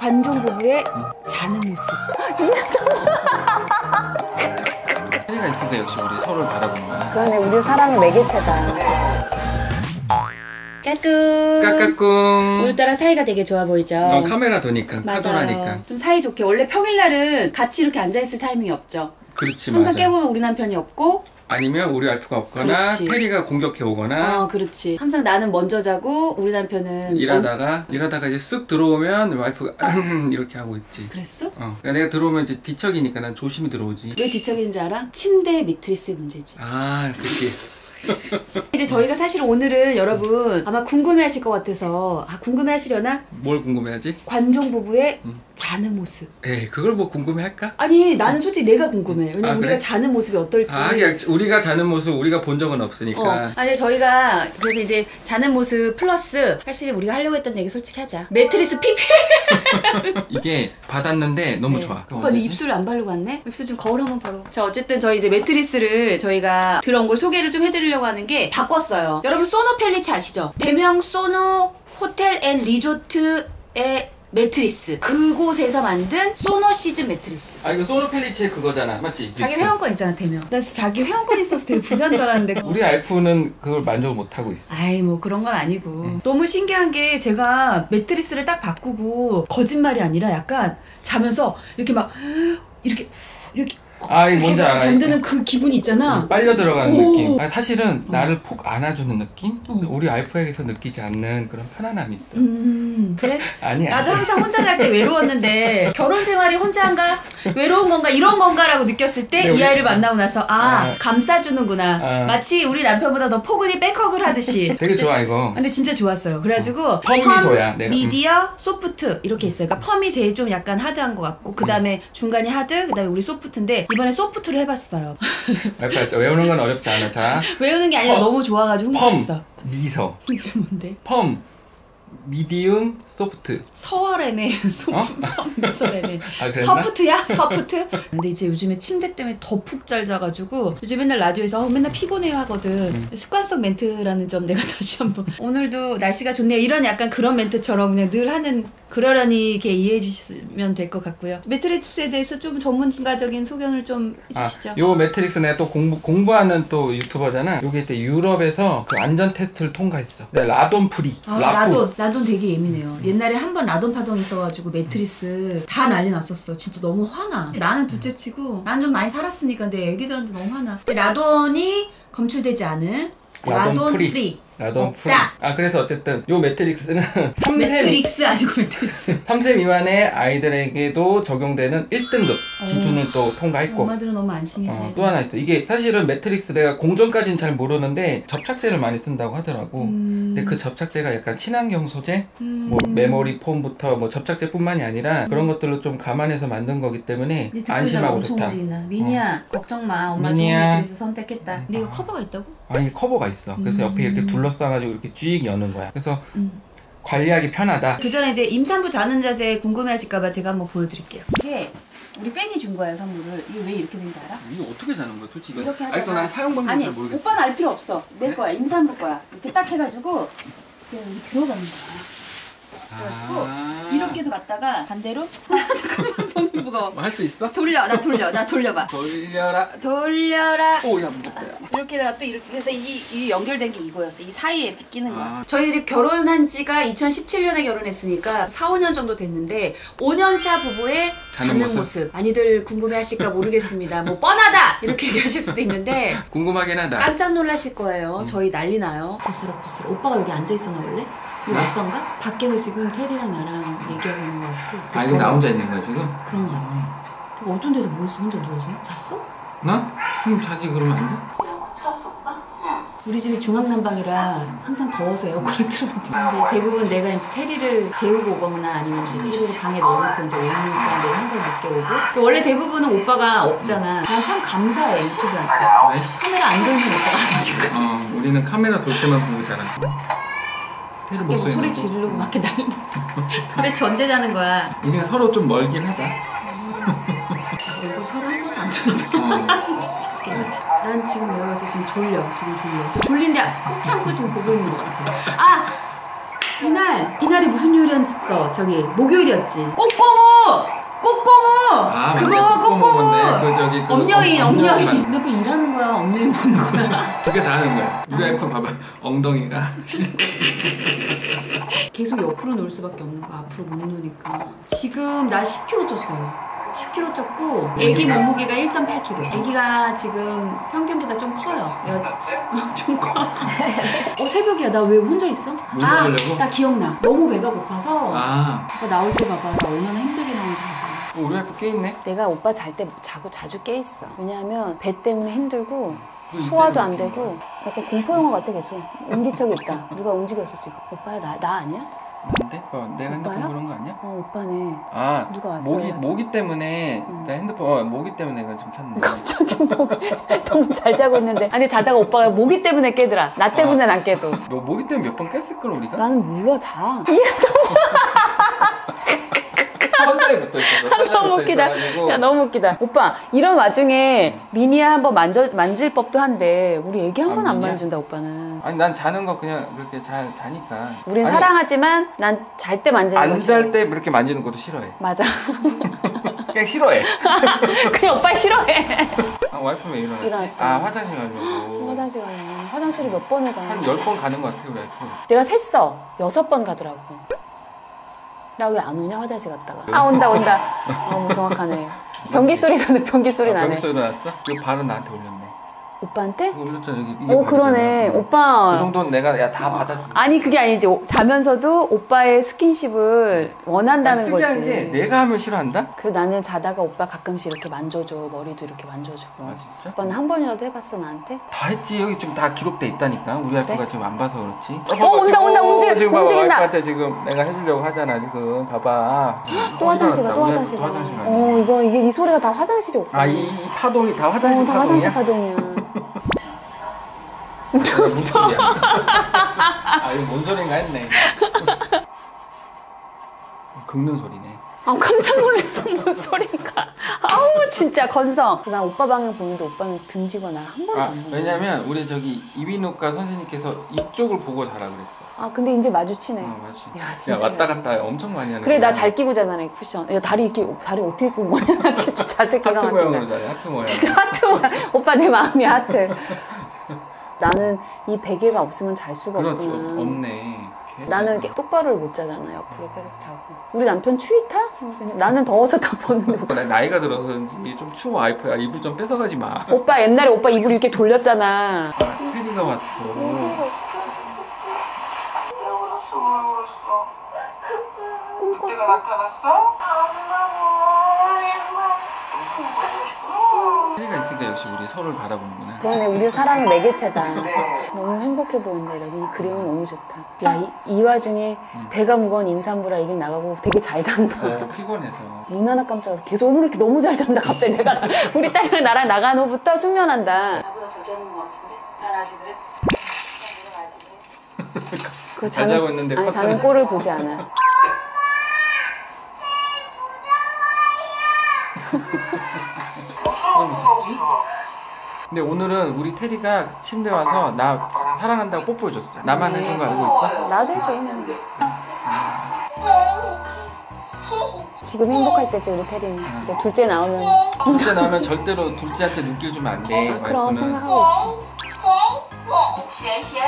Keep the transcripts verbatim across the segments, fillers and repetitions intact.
관종 부부의 자는 모습. 차이가 있으니까 역시 우리 서로를 바라보는 거야. 그러네, 우리 사랑의 매개체다. 까꿍. 까꿍. 오늘따라 사이가 되게 좋아 보이죠? 어, 카메라 도니까, 카더라니까. 좀 사이좋게. 원래 평일날은 같이 이렇게 앉아있을 타이밍이 없죠. 그렇지, 항상 맞아. 깨보면 우리 남편이 없고, 아니면 우리 와이프가 없거나 테리가 공격해 오거나. 아, 그렇지. 항상 나는 먼저 자고 우리 남편은 일하다가 어? 일하다가 이제 쓱 들어오면 와이프가 이렇게 하고 있지. 그랬어? 어. 그러니까 내가 들어오면 이제 뒤척이니까 난 조심히 들어오지. 왜 뒤척인지 알아? 침대 매트리스의 문제지. 아, 그치. 이제 저희가 사실 오늘은 여러분 아마 궁금해하실 것 같아서. 아, 궁금해하시려나? 뭘 궁금해하지? 관종 부부의 응. 자는 모습. 에이, 그걸 뭐 궁금해할까? 아니, 나는 솔직히 내가 궁금해. 왜냐면 아, 우리가 그래? 자는 모습이 어떨지. 아, 우리가 자는 모습 우리가 본 적은 없으니까. 어. 아니, 저희가 그래서 이제 자는 모습 플러스 사실 우리가 하려고 했던 얘기 솔직히 하자. 매트리스 피피. 이게 받았는데 너무 네. 좋아. 오빠, 네 입술 안 바르고 왔네? 입술 지금 거울 한번 바르고. 자, 어쨌든 저희 이제 매트리스를 저희가 들어온 걸 소개를 좀 해드릴. 하는 게 바꿨어요. 여러분 소노 펠리츠 아시죠? 대명 소노 호텔 앤 리조트의 매트리스, 그곳에서 만든 소노시즌 매트리스. 아, 이거 소노 펠리츠의 그거잖아, 맞지? 자기 회원권 있잖아, 대명. 나 자기 회원권 있어서 되게 부자인 줄 알았는데. 우리 와이프는 그걸 만족을 못하고 있어. 아이, 뭐 그런 건 아니고. 응. 너무 신기한 게 제가 매트리스를 딱 바꾸고, 거짓말이 아니라 약간 자면서 이렇게 막 이렇게 이렇게 아이, 뭔지 알아. 잠드는 그 기분이 있잖아. 빨려 들어가는 오. 느낌. 아, 사실은 어. 나를 푹 안아주는 느낌? 어. 우리 와이프에게서 느끼지 않는 그런 편안함이 있어. 음, 그래? 아니야. 나도 항상 혼자 잘 때 외로웠는데 결혼 생활이 혼자인가? 외로운 건가? 이런 건가? 라고 느꼈을 때 이 아이를 만나고 나서 아, 아 감싸주는구나. 아. 마치 우리 남편보다 더 포근히 백허그를 하듯이. 되게 좋아, 이거. 근데 진짜 좋았어요. 그래가지고 펌미소야. 음. 미디어, 소프트 이렇게 있어요. 그러니까 펌이 제일 좀 약간 하드한 것 같고, 그 다음에 음. 중간이 하드, 그 다음에 우리 소프트인데 이번에 소프트를 해봤어요. 외우는 건 어렵지 않아. 자, 외우는 게 아니라 펌. 너무 좋아가지고 흥분했어. 미서. 이게 뭔데? 펌, 미디움, 소프트. 서월에매 소프트, 미서레매. 서프트야? 서프트? 근데 이제 요즘에 침대 때문에 더 푹 잘 자가지고 요즘 맨날 라디오에서 어, 맨날 피곤해요 하거든. 음. 습관성 멘트라는 점 내가 다시 한번. 오늘도 날씨가 좋네요. 이런 약간 그런 멘트처럼 그냥 늘 하는. 그러려니 이렇게 이해해 주시면 될 것 같고요. 매트리스에 대해서 좀 전문가적인 소견을 좀 해주시죠. 아, 요 매트리스 내가 또 공부, 공부하는 또 유튜버잖아. 요게 이때 유럽에서 그 안전 테스트를 통과했어. 라돈 프리. 아, 라돈. 라돈. 라돈 되게 예민해요. 음. 옛날에 한 번 라돈 파동이 있어가지고 매트리스 음. 다 난리 났었어. 진짜 너무 화나. 나는 둘째 치고 난 좀 많이 살았으니까 내 애기들한테 너무 화나. 라돈이 검출되지 않은 라돈, 라돈 프리. 프리. 라돈 프리. 아, 그래서 어쨌든 요 매트릭스는 삼 세 매트릭스 아니고 매트릭스. 삼 세 미만의 아이들에게도 적용되는 일 등급 기준을 어. 또 통과했고. 엄마들은 너무 안심이지. 어, 또 하나 있어. 이게 사실은 매트릭스 내가 공정까지는 잘 모르는데 접착제를 많이 쓴다고 하더라고. 음. 근데 그 접착제가 약간 친환경 소재, 음. 뭐 메모리 폼부터 뭐 접착제뿐만이 아니라 음. 그런 것들로 좀 감안해서 만든 거기 때문에 안심하고 좋다. 움직이나. 미니야, 어. 걱정 마. 엄마 좋은 매트릭스 선택했다. 근데 이거 어. 커버가 있다고? 아니, 커버가 있어. 그래서 음. 옆에 이렇게 둘러싸가지고 이렇게 쭉 여는 거야. 그래서 음. 관리하기 편하다. 그 전에 이제 임산부 자는 자세 궁금해하실까봐 제가 한번 보여드릴게요. 이게 우리 팬이 준 거예요, 선물을. 이게 왜 이렇게 된지 알아? 이거 어떻게 자는 거야, 도대체? 이렇게 하잖아. 아직도 난 사용 방법을 잘 모르겠어. 오빠는 알 필요 없어. 내 네? 거야, 임산부 거야. 이렇게 딱 해가지고 그냥 여기 들어가는 거야. 그래가지고 아 이렇게도 갔다가 반대로. 잠깐만, 손이 무거워. 할 수 있어? 돌려, 나 돌려, 나 돌려봐. 돌려라, 돌려라. 오, 야, 무겁다. 이렇게다가 또 이렇게 해서 이, 이 연결된 게 이거였어. 이 사이에 이렇게 끼는 거야. 아. 저희 이제 결혼한 지가 이천십칠 년에 결혼했으니까 사, 오 년 정도 됐는데 오 년 차 부부의 자는 모습. 모습 많이들 궁금해하실까 모르겠습니다. 뭐 뻔하다 이렇게 얘기하실 수도 있는데 궁금하긴 하다. 깜짝 놀라실 거예요. 음. 저희 난리 나요. 부스럭 부스럭. 오빠가 여기 앉아 있었나 원래? 이거 오빠인가? 밖에서 지금 테리랑 나랑 얘기하고 있는 거 같고. 아, 이거 나 혼자 있는 거야 지금? 그런 거 같아. 내가 어쩐 데서 뭐 했어? 혼자 누워서? 잤어? 나? 그럼 자지 그러면 안 돼? 에어컨 틀었어 오빠? 응. 우리 집이 중앙난방이라 항상 더워서 에어컨을 틀어야 돼. 근데 대부분 내가 이제 테리를 재우고 오거나 아니면 이제 테리를 방에 넣어놓고 이제 오니까 내가 항상 늦게 오고. 원래 대부분은 오빠가 없잖아. 난 참 감사해 유튜브한테. 카메라 안 돌면 오빠가 안 어, 우리는 카메라 돌 때만 보고 자라. 밖에 뭐 소리 지르고 밖에 난리. 도대체 언제 자는 거야? 우리는 서로 좀 멀긴 하자. 얼굴 서로 한 번도 안 쳐다봐. 진짜 웃기네. 난 지금 내가 봐서 지금 졸려. 지금 졸려. 저 졸린데 꾹 참고 지금 보고 있는 거 같아. 아! 이날 이날이 무슨 요일이었어? 저기 목요일이었지. 꽃고무, 꽃고무. 아, 그거 꽃고무. 그 저기 그 엄녀인, 엄녀인. 우리 옆에 일하는 거야, 엄녀인 보는 거야. 두 개 다 하는 거야. 우리 와이프 봐봐, 엉덩이가. 계속 옆으로 놀 수밖에 없는 거야. 앞으로 못 노니까. 지금 나 십 킬로그램 쪘어요. 십 킬로그램 쪘고 애기 몸무게가 일 점 팔 킬로그램. 애기가 지금 평균보다 좀 커요. 좀 커. 어 새벽이야. 나 왜 혼자 있어? 아, 나 기억나. 너무 배가 고파서. 아. 오빠 나올 때 봐봐. 나 얼마나 힘들게 나오는지 봐봐. 어, 우리 와이프 깨있네? 내가 오빠 잘 때 자고 자주 깨있어. 왜냐하면 배 때문에 힘들고 소화도 안 되고 약간 공포영화 같아. 계속 인기척이 있다. 누가 움직였어 지금. 오빠야 나, 나 아니야? 난데? 어, 내가 핸드폰 오빠야? 그런 거 아니야? 어 오빠네. 아 누가 왔어? 모기 모기 때문에 응. 내 핸드폰 어 모기 때문에 내가 좀 켰네. 갑자기 모기 너무 잘 자고 있는데. 아니 자다가 오빠가 모기 때문에 깨더라. 나 때문에 난 아, 깨도. 너 모기 때문에 몇 번 깼을 걸 우리가? 나는 몰라 자. 붙어 있어서, 너무 웃기다. 야, 너무 웃기다. 오빠 이런 와중에 미니야 한번 만져 만질 법도 한데 우리 애기 한 번 안 아, 만진다 오빠는. 아니 난 자는 거 그냥 그렇게 자 자니까. 우린 아니, 사랑하지만 난 잘 때 만지는 안 거 싫어. 안 잘 때 그렇게 만지는 것도 싫어해. 맞아. 그냥 싫어해. 그냥 오빠 싫어해. 아, 와이프는 왜 일어났지? 일어났다. 아 화장실 가려고. 화장실 가려고. 화장실을 몇 번을 가? 한 열 번 가는 거 같아 와이프. 내가 셌어. 여섯 번 가더라고. 나 왜 안 오냐 화장실 갔다가. 아 온다 온다. 어 정확하네. 변기 소리 나네. 변기 소리 나네. 아, 변기 소리 났어? 이 발은 나한테 올렸네. 오빠한테? 올렸잖아 여기. 오 그러네. 있잖아. 오빠. 그 정도는 내가 야 다 받아줄. 아니 그게 아니지. 오, 자면서도 오빠의 스킨십을 원한다는 아니, 거지. 특이한 게 내가 하면 싫어한다? 그 나는 자다가 오빠 가끔씩 이렇게 만져줘. 머리도 이렇게 만져주고. 아 진짜? 오빠는 한 번이라도 해봤어 나한테? 다 했지. 여기 지금 다 기록돼 있다니까. 우리 그래? 와이프가 지금 안 봐서 그렇지. 어, 어 온다 온다 움직여. 지금 봐봐, 움직인다. 와이프한테 지금 내가 해주려고 하잖아 지금. 봐봐. 또 화장실 가. 또 화장실 가. 어 이거 이게 이 소리가 다 화장실이 오빠. 아 이 파동이 다 화장실 어, 다 파동이야? 화장실 파동이야. 무슨 소리야? 아 이거 뭔 소린가 했네. 긁는 소리네. 아 깜짝 놀랐어. 뭔 소린가. 아우 진짜 건성. 난 오빠 방에 보는데 오빠는 등지고 날 한 번도 아, 안 보네. 왜냐면 우리 저기 이비인후과 선생님께서 이쪽을 보고 자라 그랬어. 아 근데 이제 마주치네. 어, 마주치. 야 진짜. 야, 왔다 갔다 엄청 많이 하네. 그래 나 잘 끼고 자나네 쿠션. 야 다리 이렇게 다리 어떻게 끼고 거냐. 나 진짜 자세 기가 막힌다. 하트 모양으로 자네. 하트 모양. 진짜 하트 모양. 오빠 내 마음이 하트. 나는 이 베개가 없으면 잘 수가 그렇죠. 없구나. 없네. 나는 똑바로를 못 자잖아. 옆으로 계속 자고. 우리 남편 추위 타? 나는 더워서 다 벗는데. 나이가 들어서 좀 추워 와이프야. 이불 좀 뺏어가지 마. 오빠 옛날에 오빠 이불 이렇게 돌렸잖아. 아, 테리가 왔어. 왜 울었어? 왜 울었어? 꿈꿨어? 그때가 나타났어? 테리가 있으니까 역시 우리 서로를 바라보는구나. 그러네. 우리 사랑의 매개체다. 네. 너무 행복해 보인다. 이 그림은 너무 좋다. 야, 이, 이 와중에 응. 배가 무거운 임산부라 이긴 나가고 되게 잘 잔다. 어, 피곤해서 눈 하나 깜짝으로 계속 너무 이렇게 너무 잘 잔다. 갑자기 내가 우리 딸이랑 나랑 나간 후부터 숙면한다. 나보다 더 자는 것 같은데? 난 아직 그래? 난 아직 그래? 그 자는, 자고 있는데 아니, 자는 꼴을 보지 않아. 근데 오늘은 우리 테리가 침대 와서 나 사랑한다고 뽀뽀해줬어. 나만 해준 거 알고 있어? 나도 해줘. 지금 행복할 때지 우리 테리는. 응. 이제 둘째 나오면 둘째 나오면 절대로 둘째한테 눈길 주면 안 돼. 아, 그럼 생각하고 있지.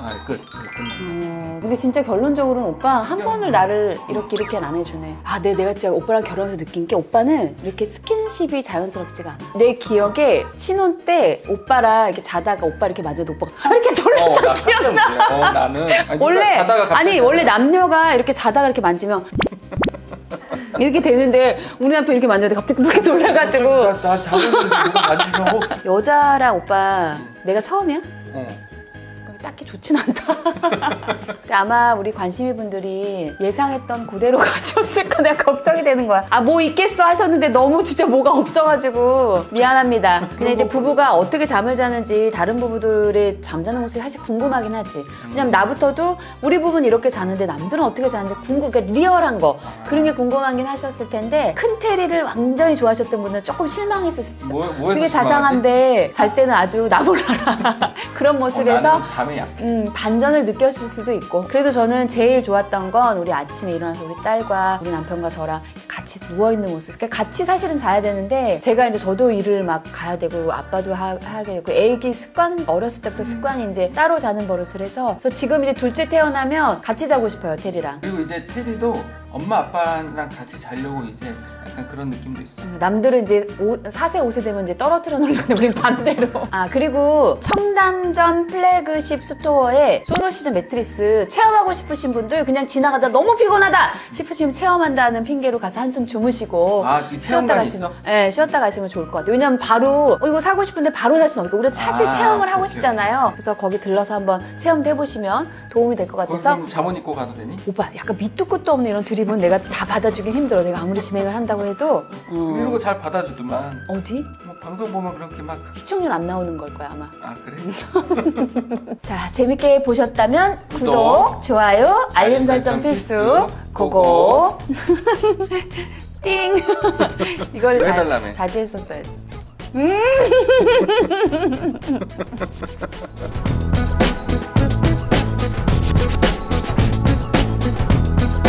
아, 끝. 음, 근데 진짜 결론적으로는 오빠 한 번을 나를 이렇게 이렇게 안 해주네. 아, 네, 내가 진짜 오빠랑 결혼해서 느낀 게 오빠는 이렇게 스킨십이 자연스럽지가 않아. 내 기억에 신혼 때 오빠랑 이렇게 자다가 오빠 이렇게 만져도 오빠가 이렇게 돌려서 기억나. 어, 어, 나는 아니, 원래 자다가 아니 원래 남녀가 이렇게 자다가 이렇게 만지면. 이렇게 되는데 우리 남편 이렇게 만져도 갑자기 이렇게 놀라가지고 나, 나 자고 있는데 만지려고. 여자랑 오빠 내가 처음이야? 어. 딱히 좋진 않다. 근데 아마 우리 관심이 분들이 예상했던 그대로 가셨을까 내가 걱정이 되는 거야. 아 뭐 있겠어 하셨는데 너무 진짜 뭐가 없어가지고 미안합니다. 근데 이제 부부가 어떻게 잠을 자는지 다른 부부들의 잠자는 모습이 사실 궁금하긴 하지. 왜냐면 나부터도 우리 부부는 이렇게 자는데 남들은 어떻게 자는지 궁금. 그러니까 리얼한 거 그런 게 궁금하긴 하셨을 텐데 큰 테리를 완전히 좋아하셨던 분은 조금 실망했을 수 있어. 뭐, 그게 자상한데 잘 때는 아주 나몰라라 그런 모습에서. 어, 거예요. 음, 반전을 느꼈을 수도 있고. 그래도 저는 제일 좋았던 건 우리 아침에 일어나서 우리 딸과 우리 남편과 저랑 같이 누워있는 모습. 그러니까 같이 사실은 자야 되는데 제가 이제 저도 일을 막 가야 되고 아빠도 하, 하게 되고 애기 습관, 어렸을 때부터 습관이 이제 따로 자는 버릇을 해서 저 지금 이제 둘째 태어나면 같이 자고 싶어요, 테리랑. 그리고 이제 테리도 엄마 아빠랑 같이 자려고 이제 약간 그런 느낌도 있어요. 남들은 이제 사 세 오 세 되면 이제 떨어뜨려 놓으려는데 우린 반대로. 아, 그리고 청담점 플래그십 스토어에 소노시즌 매트리스 체험하고 싶으신 분들, 그냥 지나가다 너무 피곤하다 싶으시면 체험한다는 핑계로 가서 한숨 주무시고 아, 쉬었다 가시면, 네, 쉬었다 가시면 좋을 것 같아요. 왜냐면 바로 어, 이거 사고 싶은데 바로 살 수는 없고 우리가 사실 아, 체험을 하고 그렇죠. 싶잖아요. 그래서 거기 들러서 한번 체험도 해보시면 도움이 될 것 같아서. 그럼 잠옷 입고 가도 되니? 오빠 약간 밑도 끝도 없는 이런 드립 이분 내가 다 받아주긴 힘들어. 내가 아무리 진행을 한다고 해도. 어. 이러고 잘 받아주더만. 어디? 뭐 방송 보면 그렇게 막. 시청률 안 나오는 걸 거야 아마. 아 그래? 자, 재밌게 보셨다면 구독, 구독 좋아요, 알림 설정 필수. 고고. 띵. 이거를 잘, 자주 했었어야지. 음.